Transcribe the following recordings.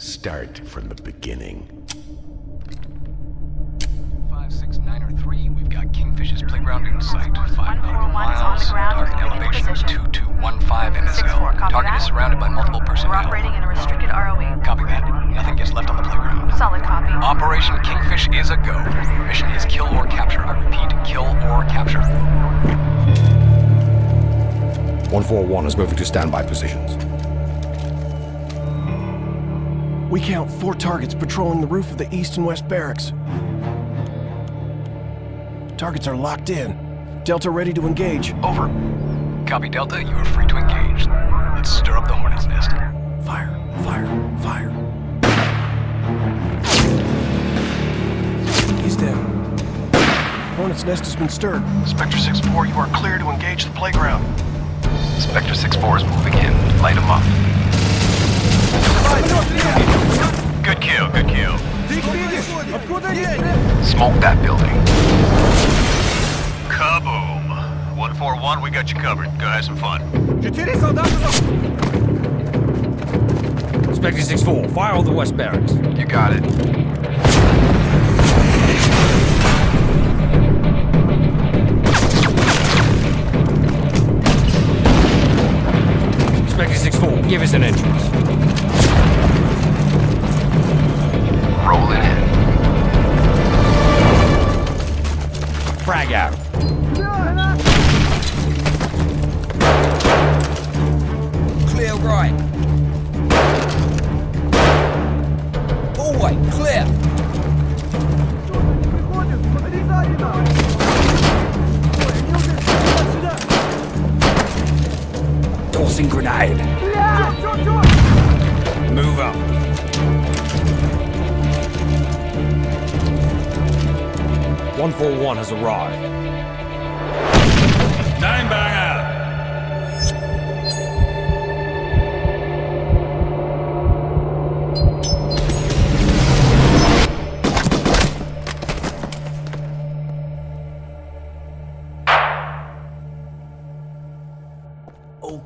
Start from the beginning. 569 or 3, we've got Kingfish's playground in sight. 5 nautical miles. Target elevation 2215 MSL. Target is surrounded by multiple personnel. We're operating in a restricted ROE. Copy that. Nothing gets left on the playground. Solid copy. Operation Kingfish is a go. Mission is kill or capture. I repeat, kill or capture. 141 is moving to standby positions. We count 4 targets patrolling the roof of the east and west barracks. Targets are locked in. Delta ready to engage. Over. Copy Delta, you are free to engage. Let's stir up the hornet's nest. Fire, fire, fire. He's down. Hornet's nest has been stirred. Spectre 6-4, you are clear to engage the playground. Spectre 6-4 is moving in. Light him up. Good kill, good kill. Smoke that building. Kaboom. 141, we got you covered. Go have some fun. Spectre 6-4, fire on the west barracks. You got it. Spectre 6-4, give us an entrance. Rolling in. Frag out. Clear right. Hallway, clear. Tossing grenade. Yeah. Move up. Yeah. 141 has arrived. Nine bang out.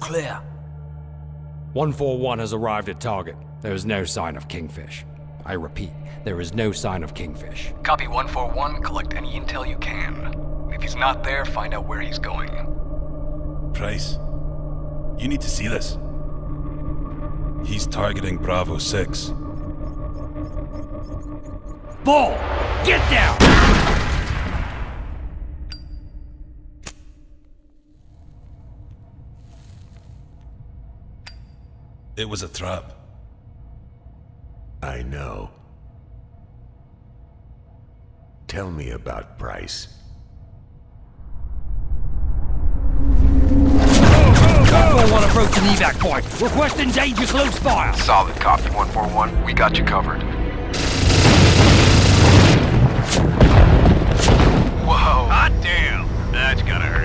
Clear. 141 has arrived at target. There is no sign of Kingfish. I repeat, there is no sign of Kingfish. Copy 141, collect any intel you can. If he's not there, find out where he's going. Price, you need to see this. He's targeting Bravo 6. Ball! Get down! It was a trap. I know. Tell me about Price. Go, 141 approaching the evac point. Requesting danger close fire. Solid copy, 141. We got you covered. Whoa. Hot damn. That's gotta hurt.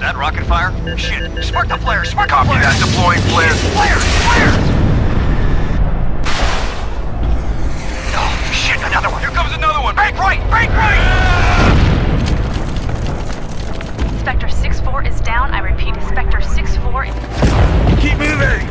That rocket fire? Shit. Spark the flare! Spark the flare! Copy that. Deploying flares! Flares! Flares! Oh, shit! Another one! Here comes another one! Break right! Break right! Yeah. Spectre 6-4 is down. I repeat, Spectre 6-4 is... Keep moving!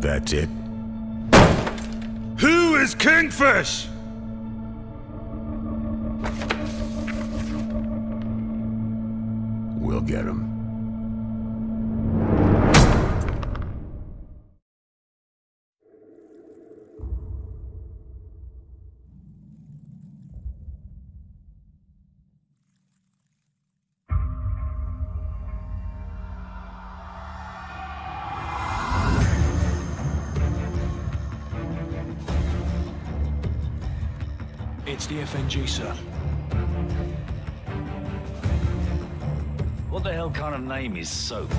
That's it. Who is Kingfish? We'll get him. It's the FNG, sir. What the hell kind of name is Soap?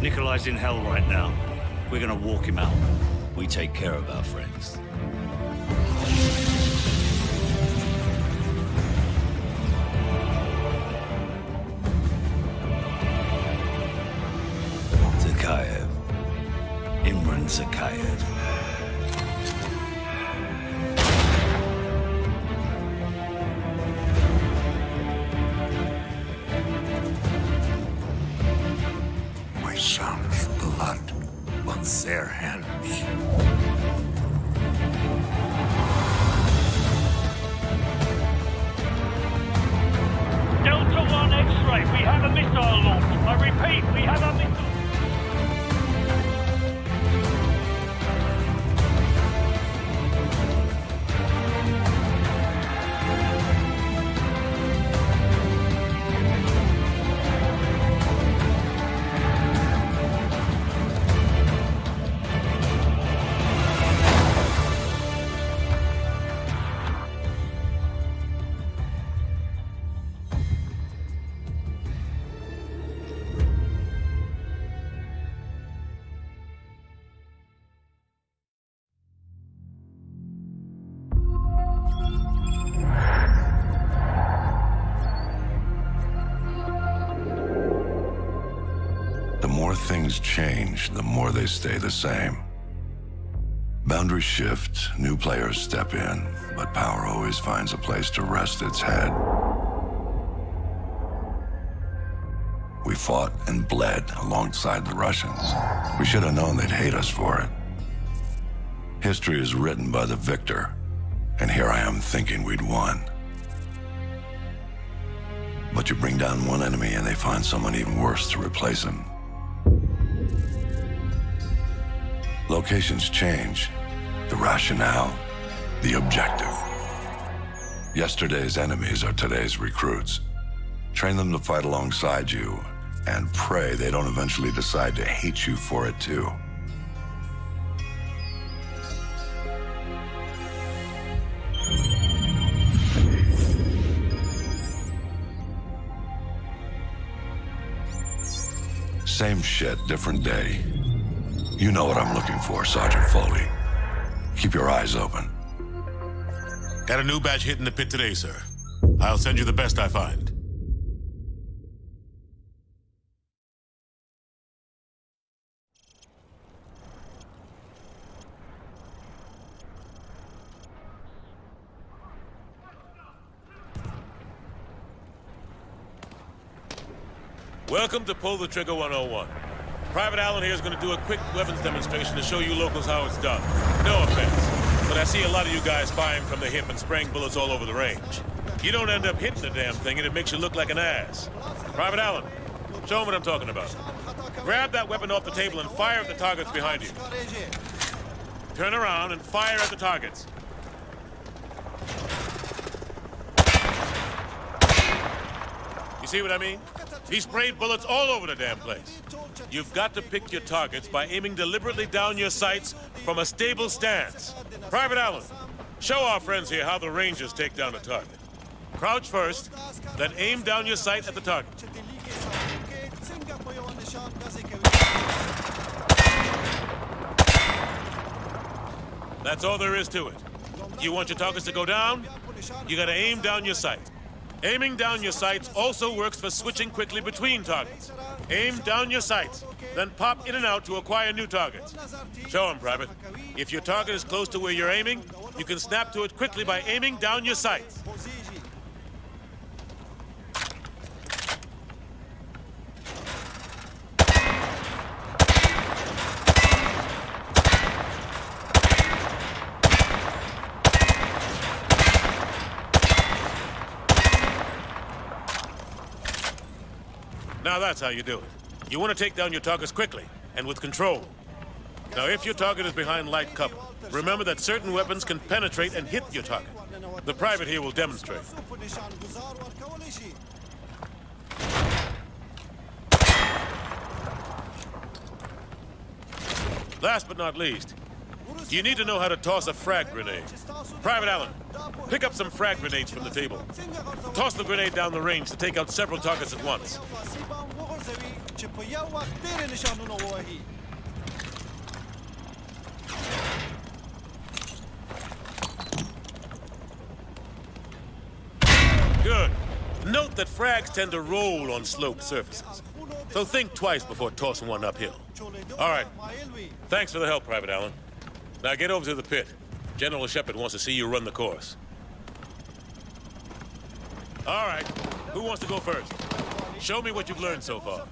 Nikolai's in hell right now. We're gonna walk him out. We take care of our friends. Zakayev. Imran Zakayev. My son's blood on their hands. X-ray, we have a missile launch. I repeat, we have a missile. Change, the more they stay the same. Boundaries shift, new players step in, but power always finds a place to rest its head. We fought and bled alongside the Russians. We should have known they'd hate us for it. History is written by the victor, and here I am thinking we'd won. But you bring down one enemy and they find someone even worse to replace him. Locations change, the rationale, the objective. Yesterday's enemies are today's recruits. Train them to fight alongside you and pray they don't eventually decide to hate you for it too. Same shit, different day. You know what I'm looking for, Sergeant Foley. Keep your eyes open. Got a new batch hit in the pit today, sir. I'll send you the best I find. Welcome to Pull the Trigger 101. Private Allen here is going to do a quick weapons demonstration to show you locals how it's done. No offense, but I see a lot of you guys firing from the hip and spraying bullets all over the range. You don't end up hitting the damn thing and it makes you look like an ass. Private Allen, show them what I'm talking about. Grab that weapon off the table and fire at the targets behind you. Turn around and fire at the targets. You see what I mean? He sprayed bullets all over the damn place. You've got to pick your targets by aiming deliberately down your sights from a stable stance. Private Allen, show our friends here how the Rangers take down a target. Crouch first, then aim down your sight at the target. That's all there is to it. You want your targets to go down? You gotta aim down your sight. Aiming down your sights also works for switching quickly between targets. Aim down your sights, then pop in and out to acquire new targets. Show them, Private. If your target is close to where you're aiming, you can snap to it quickly by aiming down your sights. Now that's how you do it. You want to take down your targets quickly and with control. Now, if your target is behind light cover, remember that certain weapons can penetrate and hit your target. The private here will demonstrate. Last but not least, you need to know how to toss a frag grenade. Private Allen, pick up some frag grenades from the table. Toss the grenade down the range to take out several targets at once. Good. Note that frags tend to roll on sloped surfaces, so think twice before tossing one uphill. All right. Thanks for the help, Private Allen. Now get over to the pit. General Shepard wants to see you run the course. All right. Who wants to go first? Show me what you've learned so far.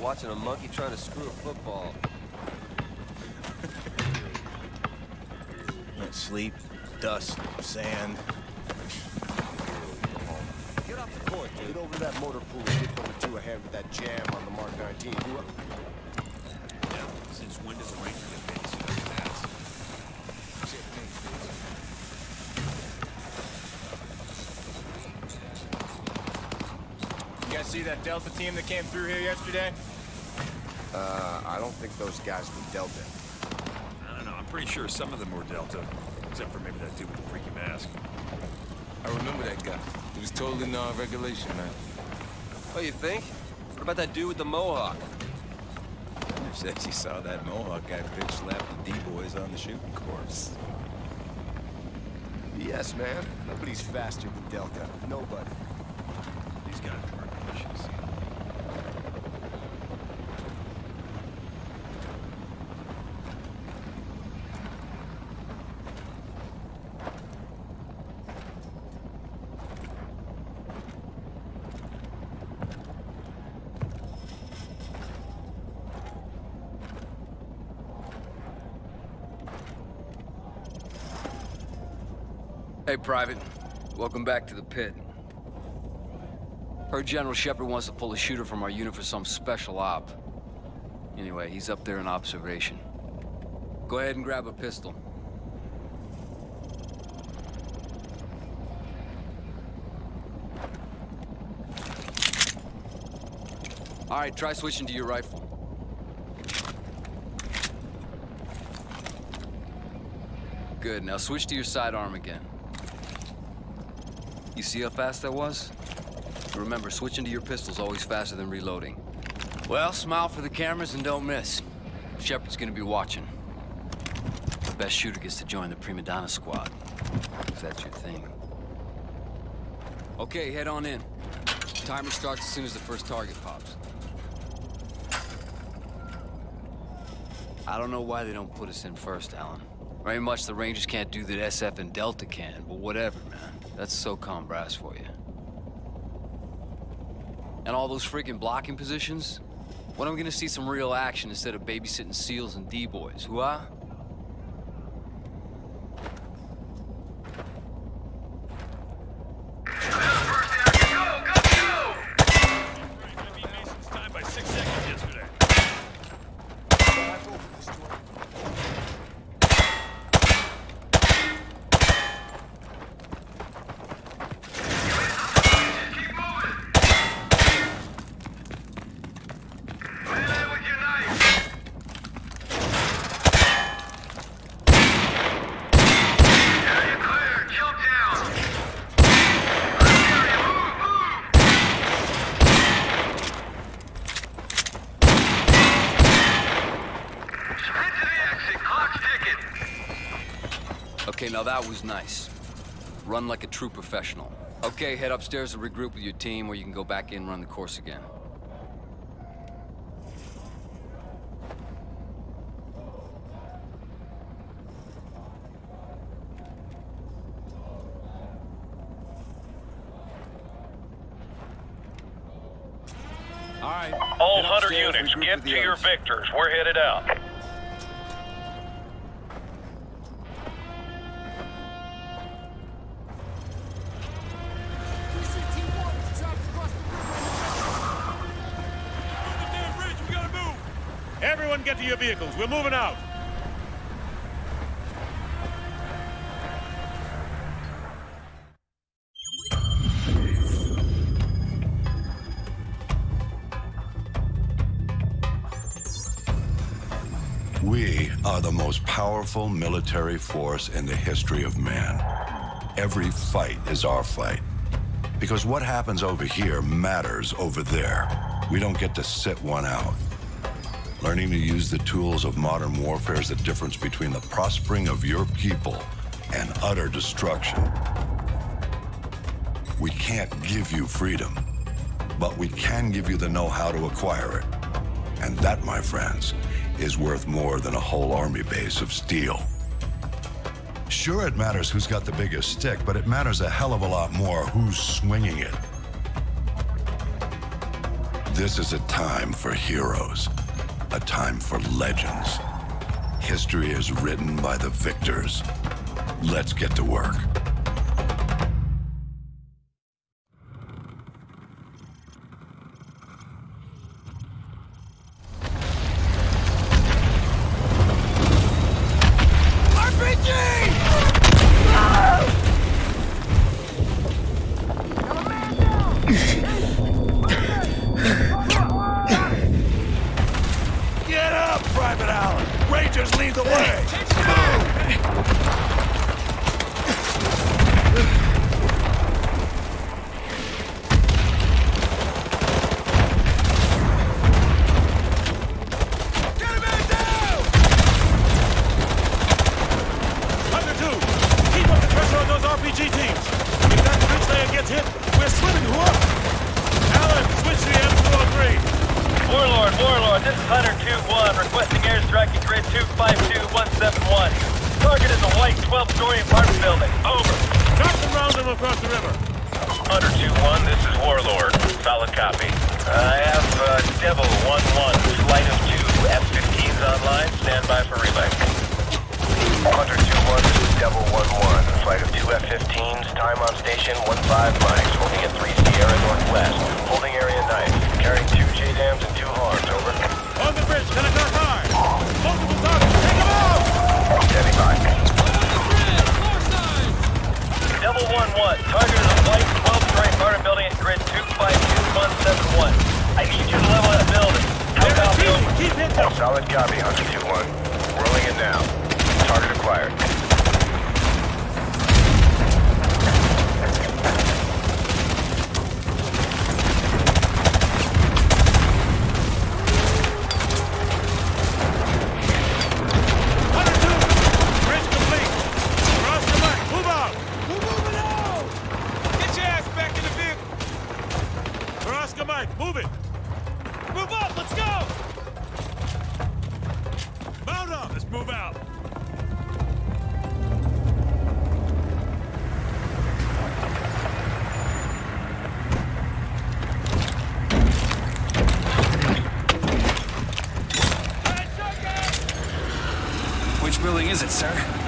Watching a monkey trying to screw a football. That sleep, dust, sand. Get off the court, dude. Get over that motor pool and get number two ahead with that jam on the Mark 19. Yeah, since when does rank get big? You guys see that Delta team that came through here yesterday? I don't think those guys were Delta. I don't know. I'm pretty sure some of them were Delta, except for maybe that dude with the freaky mask. I remember that guy. He was totally non-regulation, man. Oh, you think? What about that dude with the mohawk? I said you saw that mohawk guy bitch slap the D-boys on the shooting course. Yes, man. Nobody's faster than Delta. Nobody. These guys were vicious. Hey, Private. Welcome back to the pit. Heard General Shepard wants to pull a shooter from our unit for some special op. Anyway, he's up there in observation. Go ahead and grab a pistol. All right, try switching to your rifle. Good, now switch to your sidearm again. You see how fast that was? Remember, switching to your pistol's always faster than reloading. Well, smile for the cameras and don't miss. Shepard's gonna be watching. The best shooter gets to join the prima donna squad, if that's your thing. Okay, head on in. Timer starts as soon as the first target pops. I don't know why they don't put us in first, Alan. Very much the Rangers can't do that SF and Delta can, but whatever, man. That's SOCOM brass for you. And all those freaking blocking positions? When am I gonna see some real action instead of babysitting SEALs and D-boys, hoo-ah? Now that was nice. Run like a true professional. Okay, head upstairs and regroup with your team, or you can go back in and run the course again. All right. All 100 units, get to your victors. We're headed out. Everyone get to your vehicles. We're moving out. We are the most powerful military force in the history of man. Every fight is our fight. Because what happens over here matters over there. We don't get to sit one out. Learning to use the tools of modern warfare is the difference between the prospering of your people and utter destruction. We can't give you freedom, but we can give you the know-how to acquire it. And that, my friends, is worth more than a whole army base of steel. Sure, it matters who's got the biggest stick, but it matters a hell of a lot more who's swinging it. This is a time for heroes. A time for legends. History is written by the victors. Let's get to work.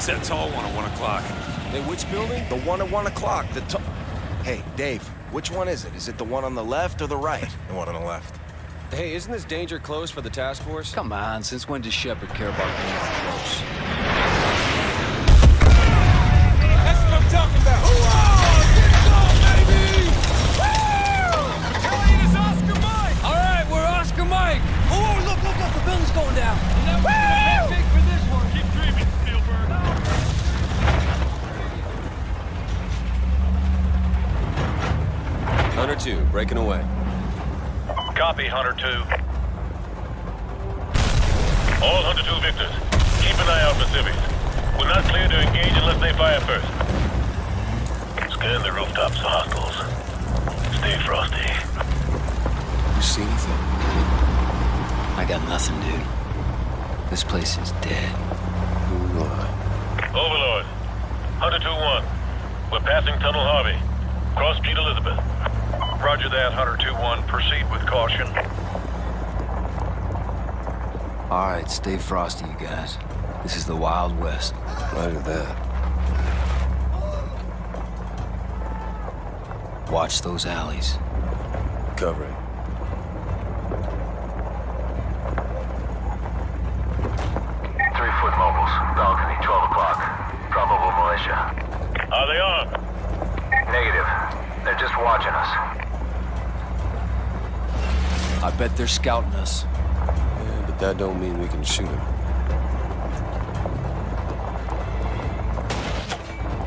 That tall one at 1 o'clock. Hey, which building? The one at 1 o'clock. The tall. Hey, Dave, which one is it? Is it the one on the left or the right? The one on the left. Hey, isn't this danger close for the task force? Come on, since when does Shepard care about danger close? That's what I'm talking about. Whoa! Get going, baby! Woo! Italian is Oscar Mike. All right, we're Oscar Mike. Oh, look, the building's going down. Woo! Hunter 2, breaking away. Copy, Hunter 2. All Hunter 2 victors, keep an eye out for civvies. We're not clear to engage unless they fire first. Scan the rooftops for hostiles. Stay frosty. You see anything? I got nothing, dude. This place is dead. Overlord. Hunter 2-1. We're passing Tunnel Harvey. Cross Street Elizabeth. Roger that, Hunter 2-1. Proceed with caution. All right, stay frosty, you guys. This is the Wild West. Roger that. Watch those alleys. Covering. Bet they're scouting us. Yeah, but that don't mean we can shoot them.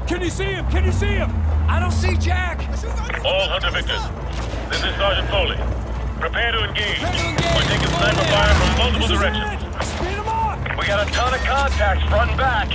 Can you see him? Can you see him? I don't see Jack! All Hunter victors, this is Sergeant Foley. Prepare to engage. We're taking sniper fire from multiple directions. Speed them up! We got a ton of contacts front and back.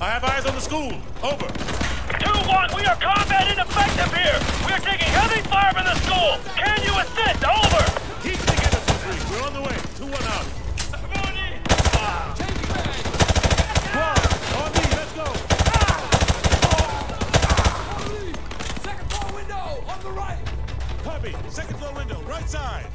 I have eyes on the school. Over. 2-1, we are combat ineffective here. We are taking heavy fire from the school. Can you assist? Over. Keep together, 2-3. We're on the way. 2-1 out. Take back. On me, let's go. Second floor window on the right. Copy. Second floor window, right side.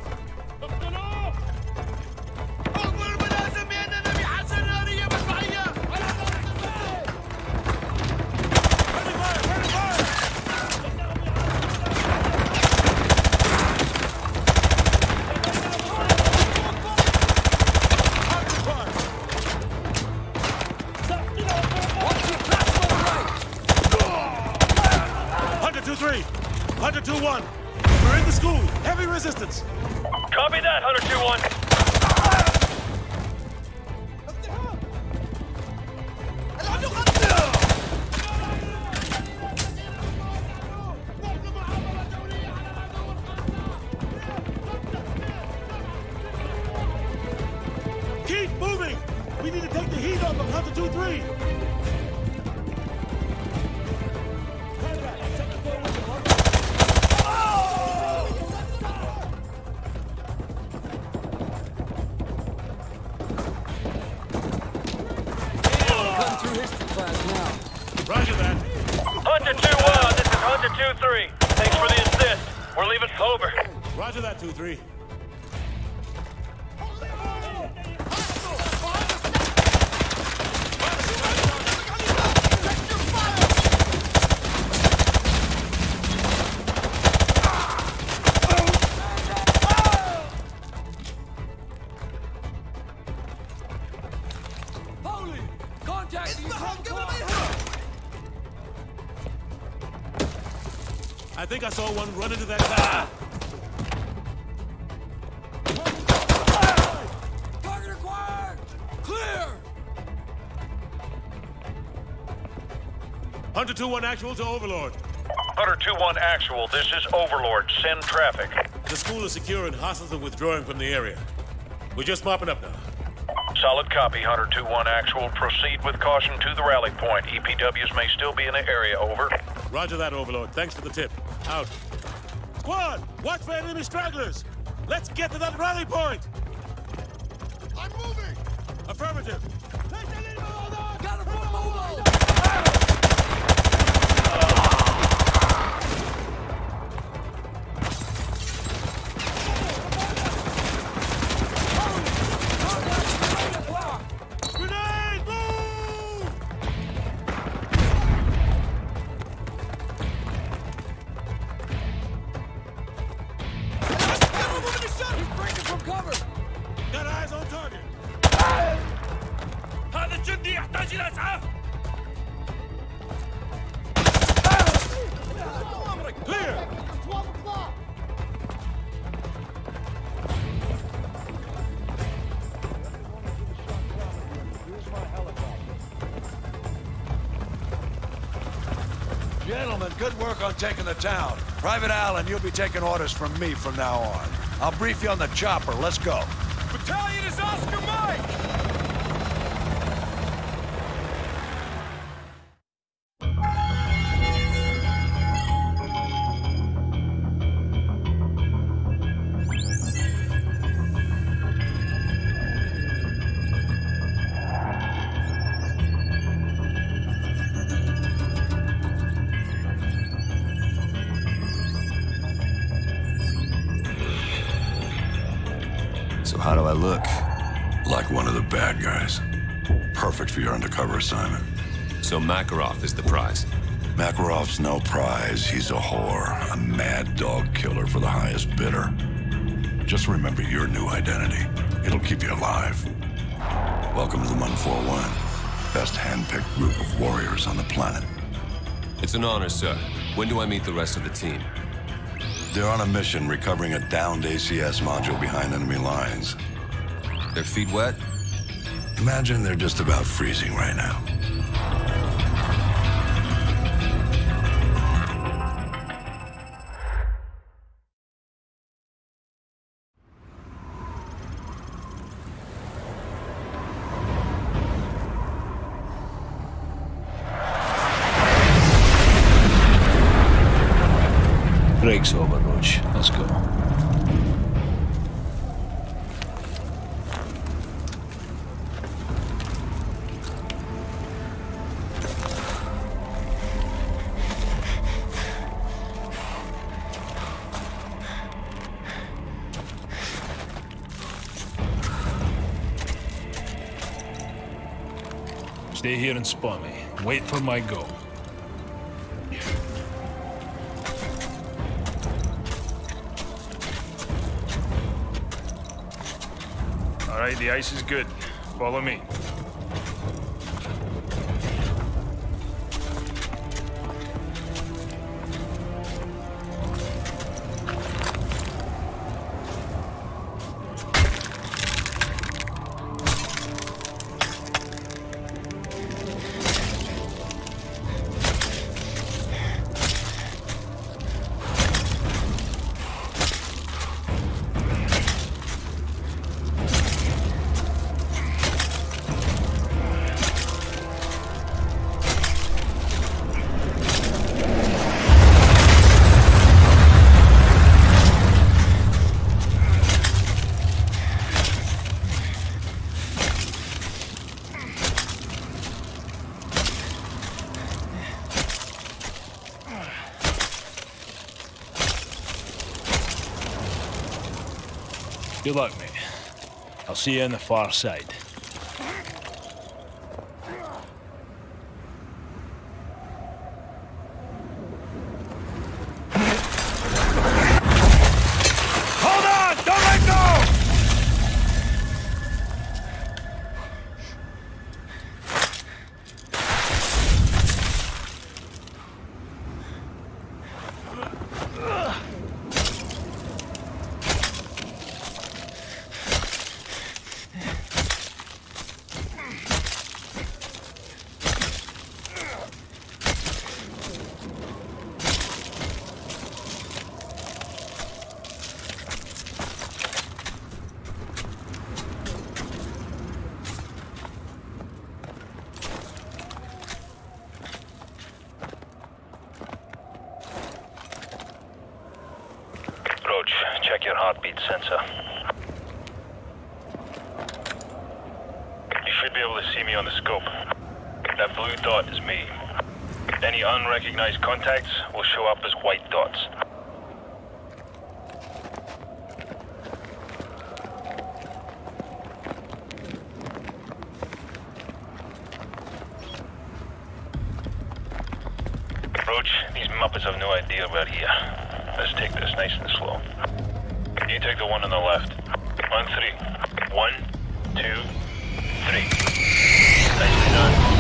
I think I saw one run into that car. Hunter 2-1 actual to Overlord. Hunter 2-1 actual, this is Overlord. Send traffic. The school is secure and hostiles are withdrawing from the area. We're just mopping up now. Solid copy, Hunter 2-1 actual. Proceed with caution to the rally point. EPWs may still be in the area, over. Roger that, Overlord. Thanks for the tip. Out. Squad, watch for enemy stragglers. Let's get to that rally point. I'm moving. Affirmative. Gentlemen, good work on taking the town. Private Allen, you'll be taking orders from me from now on. I'll brief you on the chopper. Let's go. Battalion is Oscar Mike. How do I look? Like one of the bad guys. Perfect for your undercover assignment. So Makarov is the prize? Makarov's no prize. He's a whore. A mad dog killer for the highest bidder. Just remember your new identity. It'll keep you alive. Welcome to the 141. Best hand-picked group of warriors on the planet. It's an honor, sir. When do I meet the rest of the team? They're on a mission recovering a downed ACS module behind enemy lines. Their feet wet? Imagine they're just about freezing right now. Break's over, Roach. Let's go. Stay here and spot me. Wait for my go. All right, the ice is good. Follow me. Good luck, mate. I'll see you on the far side. Hold on! Don't let go! heartbeat sensor. You should be able to see me on the scope. That blue dot is me. Any unrecognized contacts will show up as white dots. Roach, these Muppets have no idea we're here. Let's take this nice and slow. You take the one on the left. On three. One, two, three. Nicely done.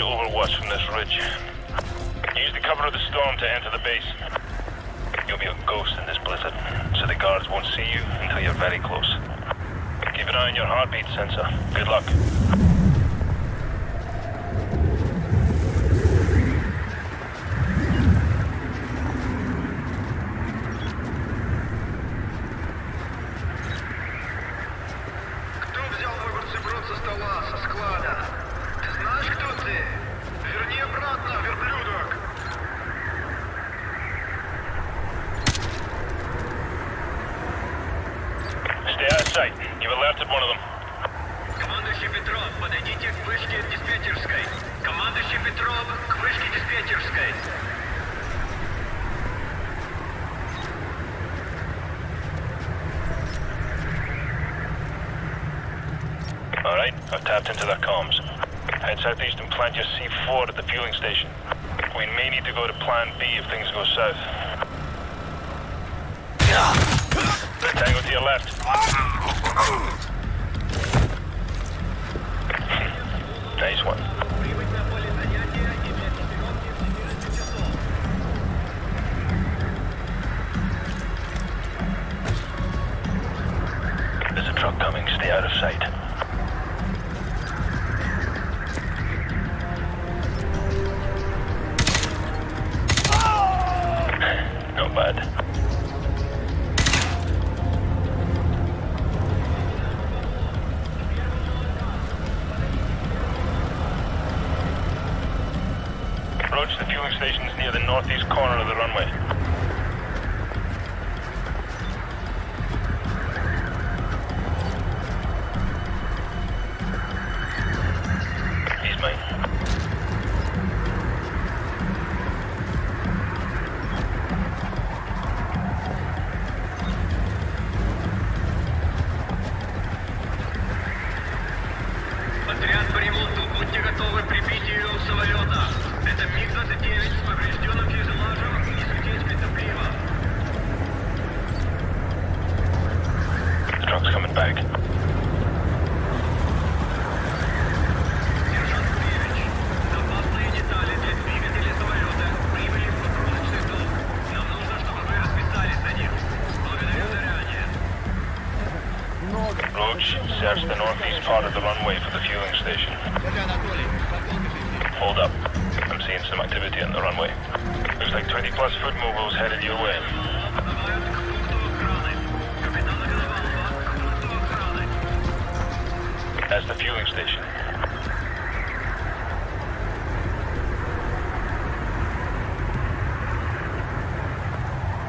Overwatch from this ridge. Use the cover of the storm to enter the base. You'll be a ghost in this blizzard, so the guards won't see you until you're very close. Keep an eye on your heartbeat sensor. Good luck. I've tapped into their comms. Head southeast and plant your C4 at the fueling station. We may need to go to plan B if things go south. Tango to your left. Nice one. There's a truck coming. Stay out of sight. Search the northeast part of the runway for the fueling station. Hold up. I'm seeing some activity on the runway. Looks like 20 plus food mobiles headed your way. That's the fueling station.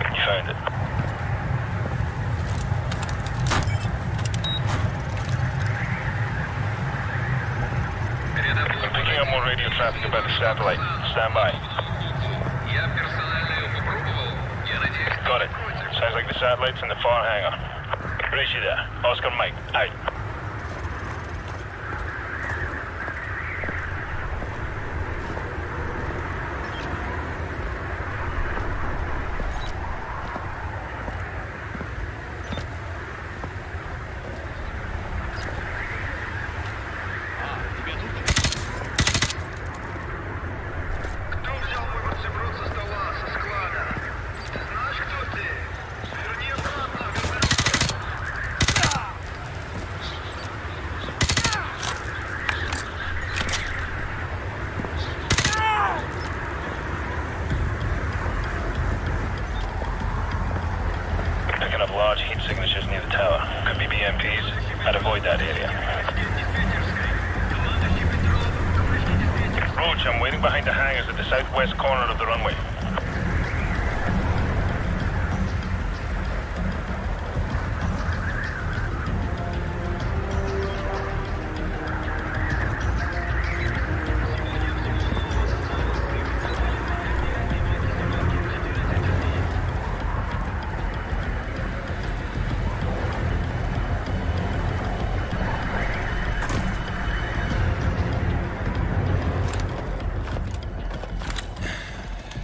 You found it. Traffic about the satellite. Stand by. Got it. Sounds like the satellite's in the far hangar. Brace you there. Oscar Mike, out.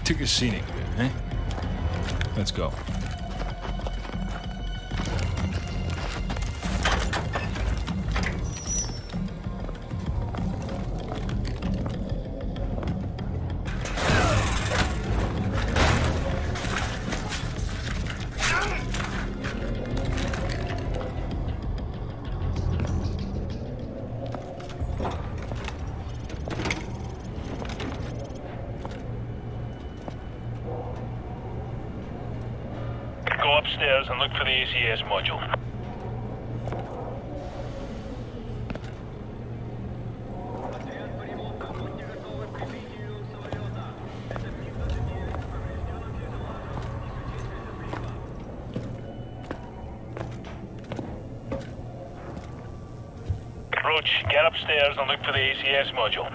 Took a scenic bit, eh? Let's go. And look for the ACS module. Roach, get upstairs and look for the ACS module.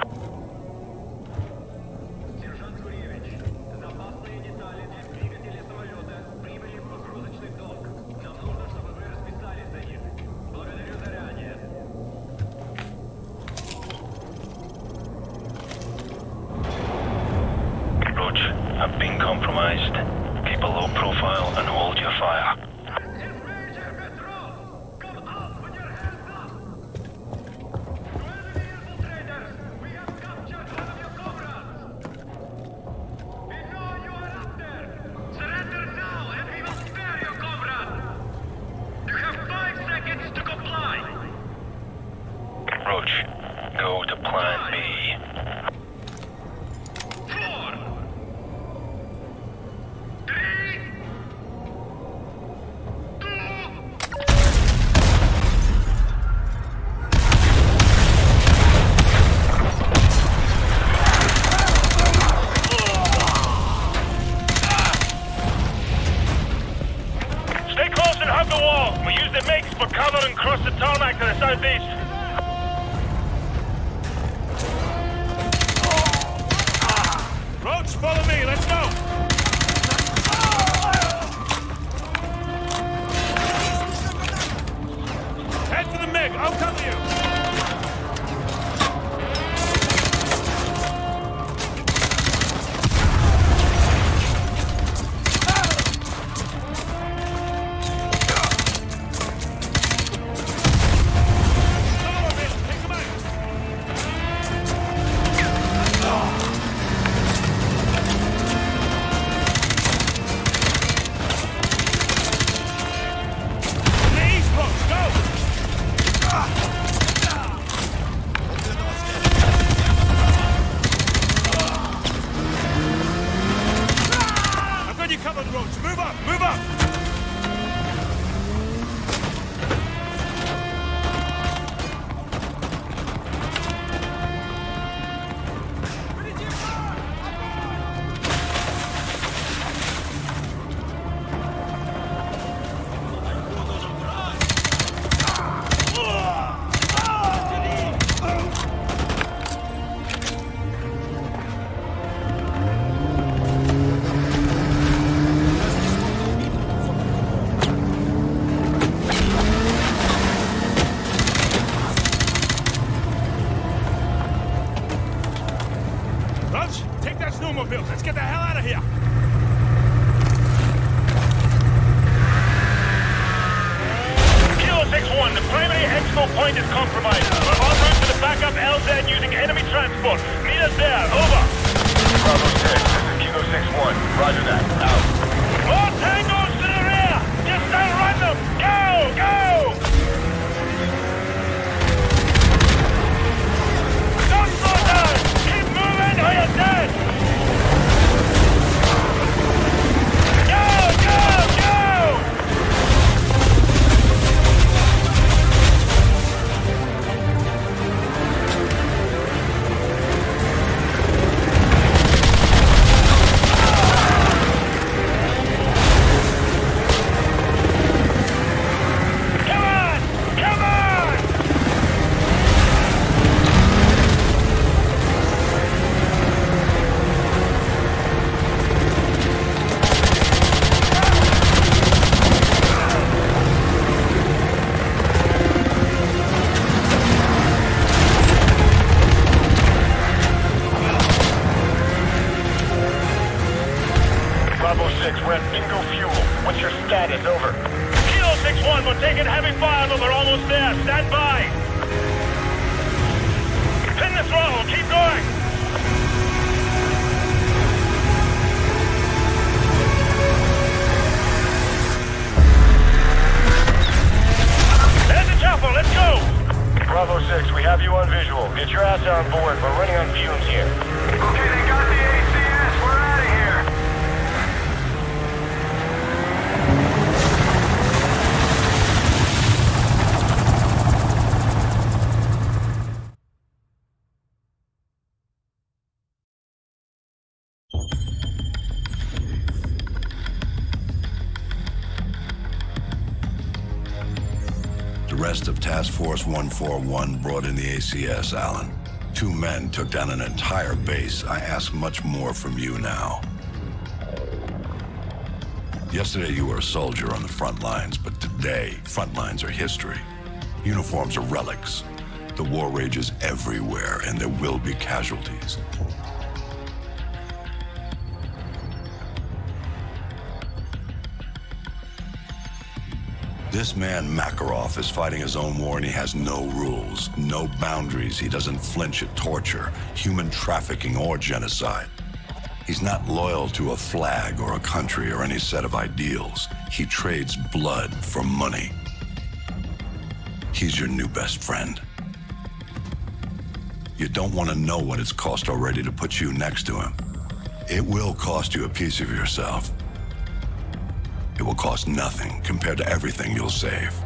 Ah! built. Let's get the hell out of here. Kilo 6-1, the primary hexagonal point is compromised. We're on route to the backup LZ using enemy transport. Meet us there. Over. Bravo 6, this is Kilo 6-1. Roger that. Out. More tangos to the rear. Just outrun them. Go! Go! Task Force 141 brought in the ACS, Allen. 2 men took down an entire base. I ask much more from you now. Yesterday you were a soldier on the front lines, but today, front lines are history. Uniforms are relics. The war rages everywhere, and there will be casualties. This man, Makarov, is fighting his own war and he has no rules, no boundaries. He doesn't flinch at torture, human trafficking, or genocide. He's not loyal to a flag or a country or any set of ideals. He trades blood for money. He's your new best friend. You don't want to know what it's cost already to put you next to him. It will cost you a piece of yourself. It will cost nothing compared to everything you'll save.